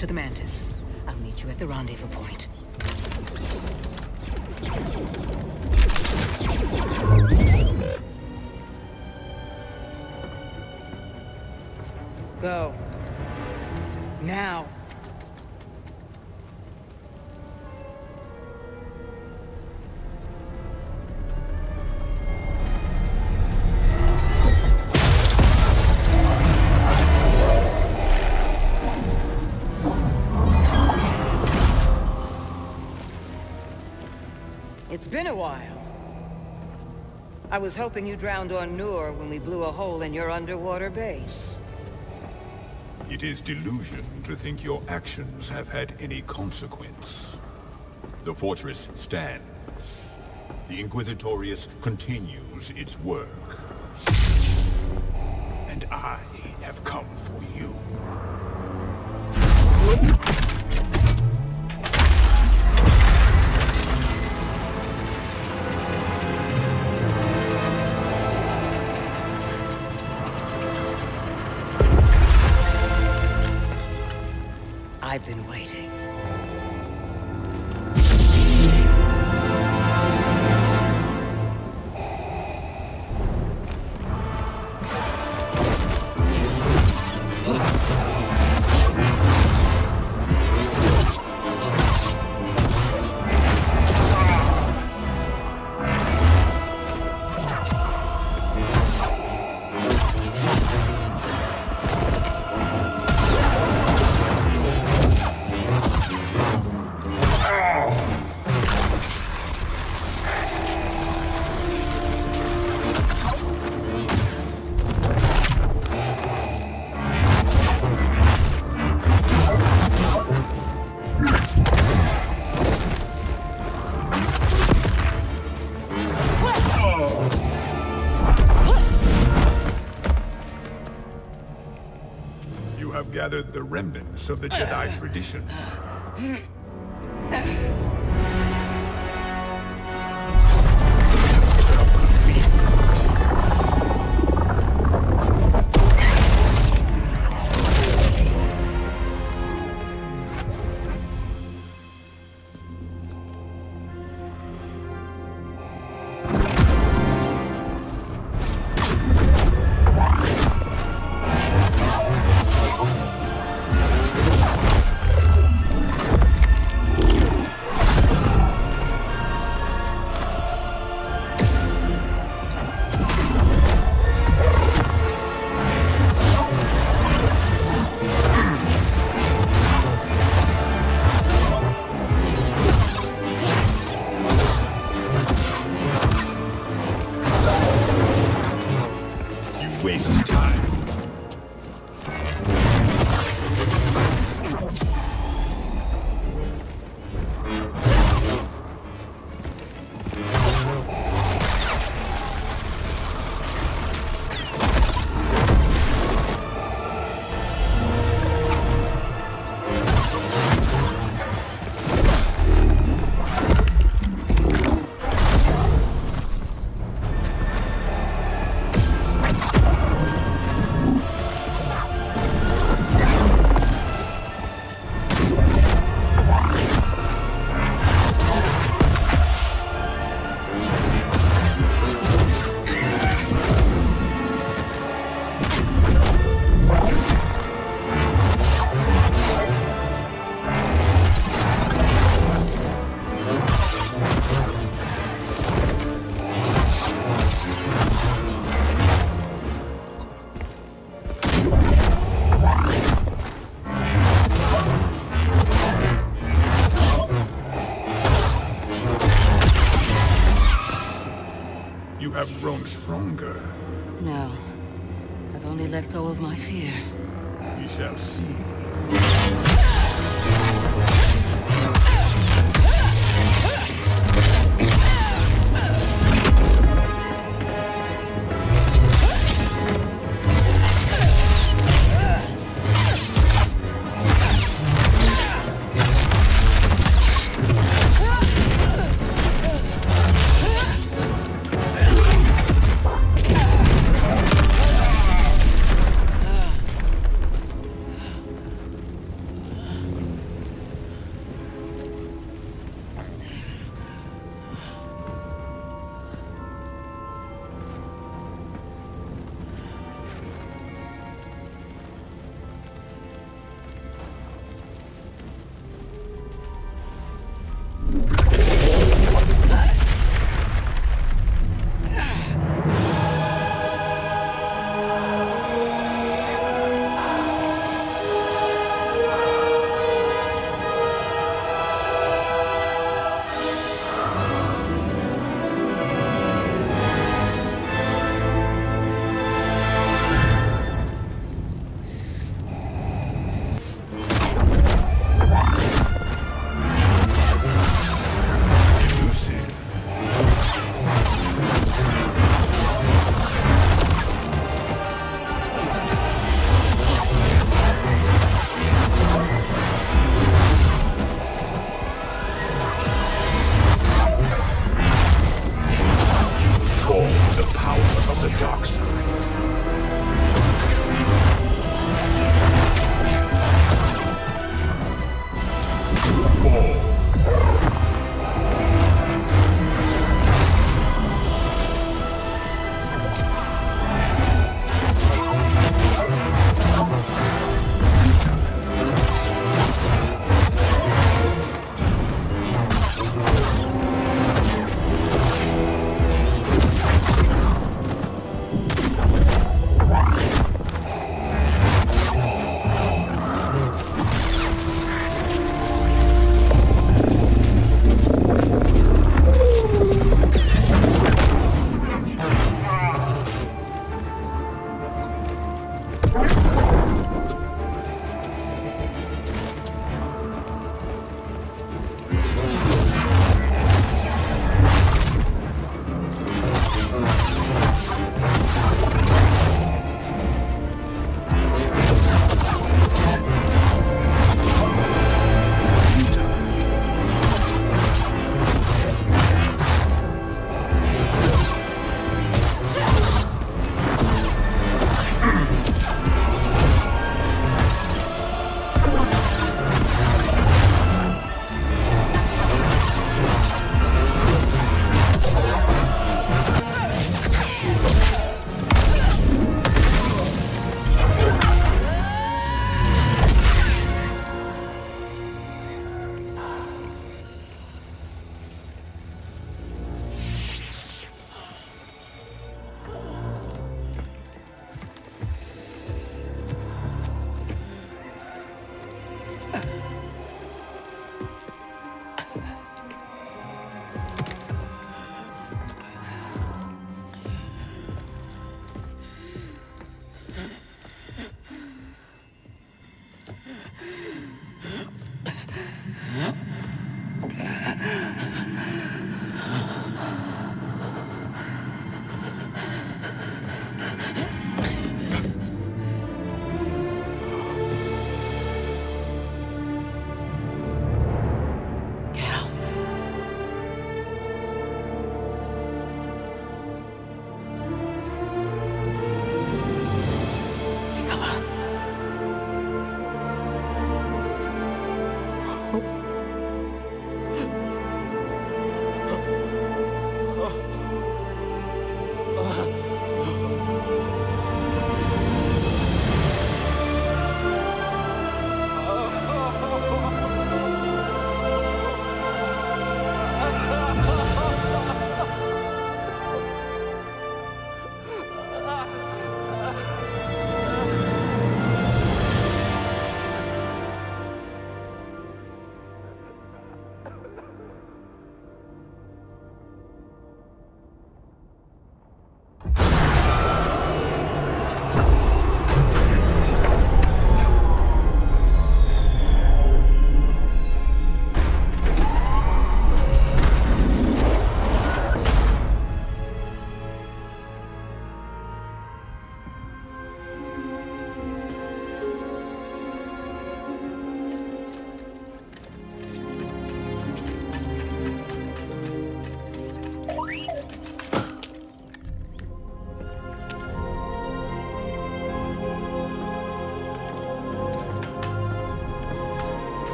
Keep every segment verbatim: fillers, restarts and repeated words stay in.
to the Mantis. I'll meet you at the rendezvous point. Go. Now. It's been a while. I was hoping you drowned on Noor when we blew a hole in your underwater base. It is delusion to think your actions have had any consequence. The fortress stands. The Inquisitorius continues its work. And I have come for you. I've been waiting. Gathered the remnants of the Jedi tradition. I've grown stronger. No. I've only let go of my fear. We shall see. dark side.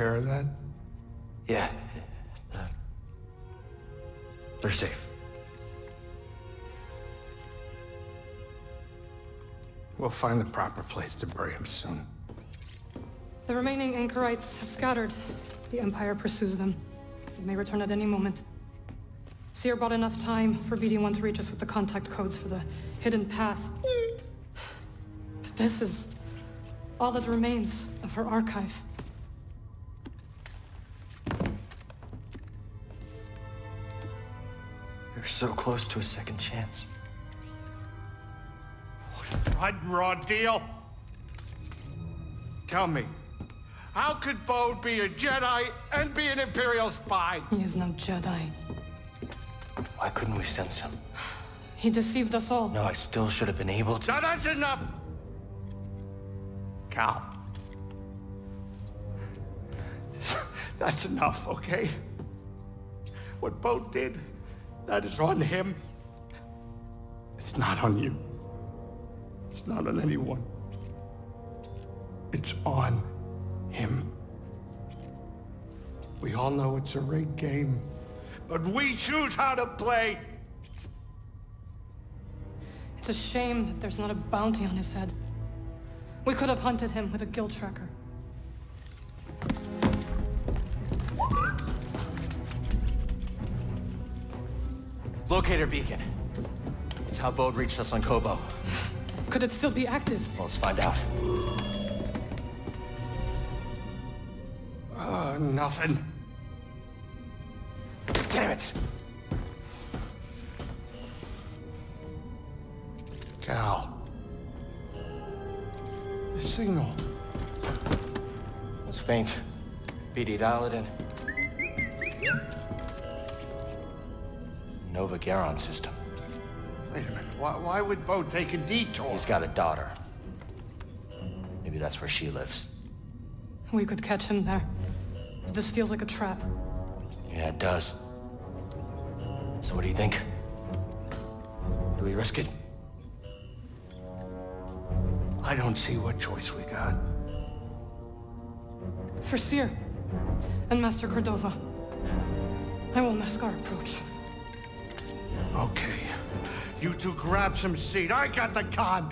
care of that? Yeah. Uh, they're safe. We'll find the proper place to bury him soon. The remaining anchorites have scattered. The Empire pursues them. It may return at any moment. Cere bought enough time for B D one to reach us with the contact codes for the hidden path. But this is all that remains of her archive. You're so close to a second chance. What a blood and raw deal! Tell me, how could Bode be a Jedi and be an Imperial spy? He is no Jedi. Why couldn't we sense him? He deceived us all. No, I still should have been able to- No, that's enough! Cal. That's enough, okay? What Bode did, that is on him. It's not on you. It's not on anyone. It's on him. We all know it's a rigged game. But we choose how to play! It's a shame that there's not a bounty on his head. We could have hunted him with a guild tracker. Locator beacon. It's how Bode reached us on Kobo. Could it still be active? Well, let's find out. Uh, nothing. Damn it! Cal. The signal. It's faint. B D, dial it in. Novak Yaron system. Wait a minute. Why, why would Bode take a detour? He's got a daughter. Maybe that's where she lives. We could catch him there. But this feels like a trap. Yeah, it does. So what do you think? Do we risk it? I don't see what choice we got. For Cere and Master Cordova, I will mask our approach. Okay. You two grab some seed. I got the con!